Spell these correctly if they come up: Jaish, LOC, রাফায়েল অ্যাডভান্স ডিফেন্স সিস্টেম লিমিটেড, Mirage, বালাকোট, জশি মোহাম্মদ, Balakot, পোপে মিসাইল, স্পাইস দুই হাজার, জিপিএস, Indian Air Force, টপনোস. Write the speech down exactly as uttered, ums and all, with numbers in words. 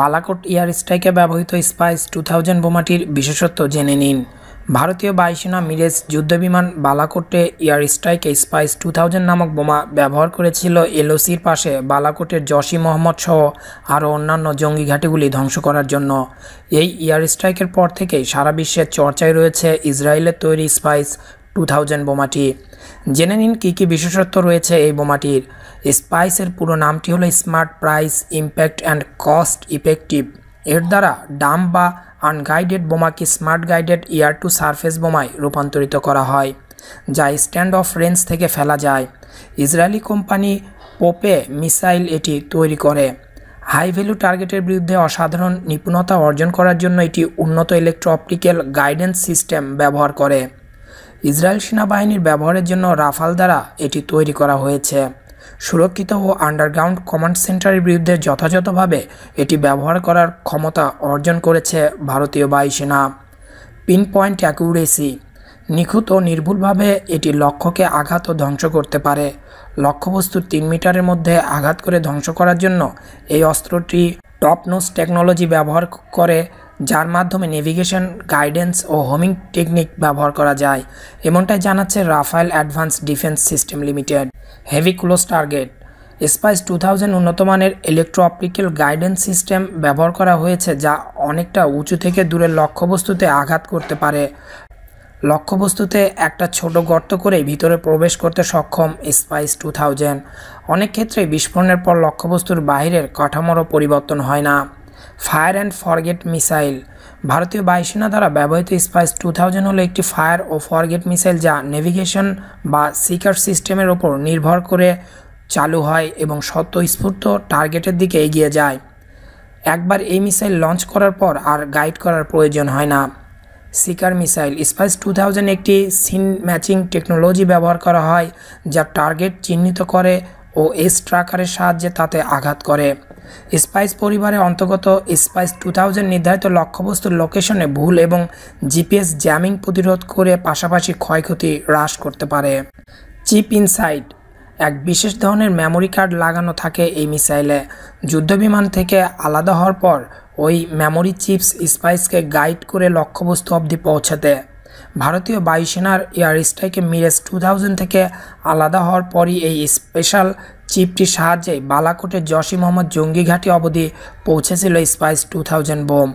বালাকোট এয়ারস্ট্রাইকে ব্যবহৃত স্পাইস দুই হাজার বোমাটির বিশেষত্ব জেনে নিন। ভারতীয় বায়ুসেনা মিরাজ যুদ্ধবিমান বালাকোটে এয়ারস্ট্রাইকে স্পাইস দুই হাজার নামক বোমা ব্যবহার করেছিল। এলওসির পাশে বালাকোটের জশি মোহাম্মদ সহ আরও অন্যান্য জঙ্গি ঘাঁটিগুলি ধ্বংস করার জন্য। এই এয়ারস্ট্রাইকের পর থেকেই সারা বিশ্বের চর্চায় রয়েছে ইসরায়েলের তৈরি স্পাইস দুই হাজার বোমাটি। জেনে নিন কী কী বিশেষত্ব রয়েছে এই বোমাটির। স্পাইসের পুরো নামটি হলো smart price impact and cost effective. এর দ্বারা ডাম্প বা আনগাইডেড বোমাকে smart guided air to surface বোমায় রূপান্তরিত করা হয়, যা স্ট্যান্ড অফ রেঞ্জ থেকে ফেলা যায়। ইসরায়েলি কোম্পানি পোপে মিসাইল এটি তৈরি করে। হাই ভ্যালু টার্গেটের বিরুদ্ধে অসাধারণ নিপুণতা অর্জন করার জন্য এটি উন্নত ইলেকট্রো অপটিক্যাল গাইডেন্স সিস্টেম ব্যবহার করে। ইসরায়েল সেনাবাহিনীর ব্যবহারের জন্য রাফাল দ্বারা এটি তৈরি করা হয়েছে। সুরক্ষিত ও আন্ডারগ্রাউন্ড কমান্ড সেন্টারের বিরুদ্ধে যথাযথভাবে এটি ব্যবহার করার ক্ষমতা অর্জন করেছে ভারতীয় বায়ুসেনা। পিন পয়েন্ট অ্যাকুরেসি, নিখুঁত ও নির্ভুলভাবে এটি লক্ষ্যকে আঘাত ও ধ্বংস করতে পারে। লক্ষ্যবস্তু তিন মিটারের মধ্যে আঘাত করে ধ্বংস করার জন্য এই অস্ত্রটি টপনোস টেকনোলজি ব্যবহার করে, যার মাধ্যমে নেভিগেশন গাইডেন্স ও হোমিং টেকনিক ব্যবহার করা যায়, এমনটাই জানাচ্ছে রাফায়েল অ্যাডভান্স ডিফেন্স সিস্টেম লিমিটেড। Heavy close target, স্পাইস দুই হাজার উন্নতমানের ইলেকট্রো অপটিক্যাল গাইডেন্স সিস্টেম ব্যবহার করা হয়েছে, যা অনেকটা উঁচু থেকে দূরের লক্ষ্যবস্তুতে আঘাত করতে পারে। লক্ষ্যবস্তুতে একটা ছোট গর্ত করেই ভিতরে প্রবেশ করতে সক্ষম স্পাইস দুই হাজার। অনেক ক্ষেত্রে বিস্ফোরণের পর লক্ষ্যবস্তুর বাহিরের কাঠামোরও পরিবর্তন হয় না। ফায়ার অ্যান্ড ফরগেট মিসাইল, ভারতীয় বায়ুসেনা দ্বারা ব্যবহৃত স্পাইস দুই হাজার হলো একটি ফায়ার ও ফরগেট মিসাইল, যা নেভিগেশন বা সিকার সিস্টেমের ওপর নির্ভর করে চালু হয় এবং স্বতঃস্ফূর্ত টার্গেটের দিকে এগিয়ে যায়। একবার এই মিসাইল লঞ্চ করার পর আর গাইড করার প্রয়োজন হয় না। সিকার মিসাইল, স্পাইস দুই হাজার একটি সিন ম্যাচিং টেকনোলজি ব্যবহার করা হয়, যা টার্গেট চিহ্নিত করে ও এস ট্র্যাকারের সাহায্যে তাতে আঘাত করে। স্পাইস পরিবারের অন্তর্গত স্পাইস দুই হাজার নির্ধারিত লক্ষ্যবস্তুর লোকেশনে ভুল এবং জিপিএস জ্যামিং প্রতিরোধ করে পাশাপাশি ক্ষয়ক্ষতি হ্রাস করতে পারে। চিপ ইনসাইট, এক বিশেষ ধরনের মেমোরি কার্ড লাগানো থাকে এই মিসাইলে। যুদ্ধবিমান থেকে আলাদা হওয়ার পর ওই মেমোরি চিপস স্পাইসকে গাইড করে লক্ষ্যবস্তু অবধি পৌঁছাতে। ভারতীয় বায়ুসেনার এয়ারস্ট্রাইকে মিরাজ দুই হাজার থেকে আলাদা হওয়ার পরই এই স্পেশাল চিপটির সাহায্যে বালাকোটের জশি মোহাম্মদ জঙ্গি ঘাঁটি অবধি পৌঁছেছিল স্পাইস দুই হাজার বোম।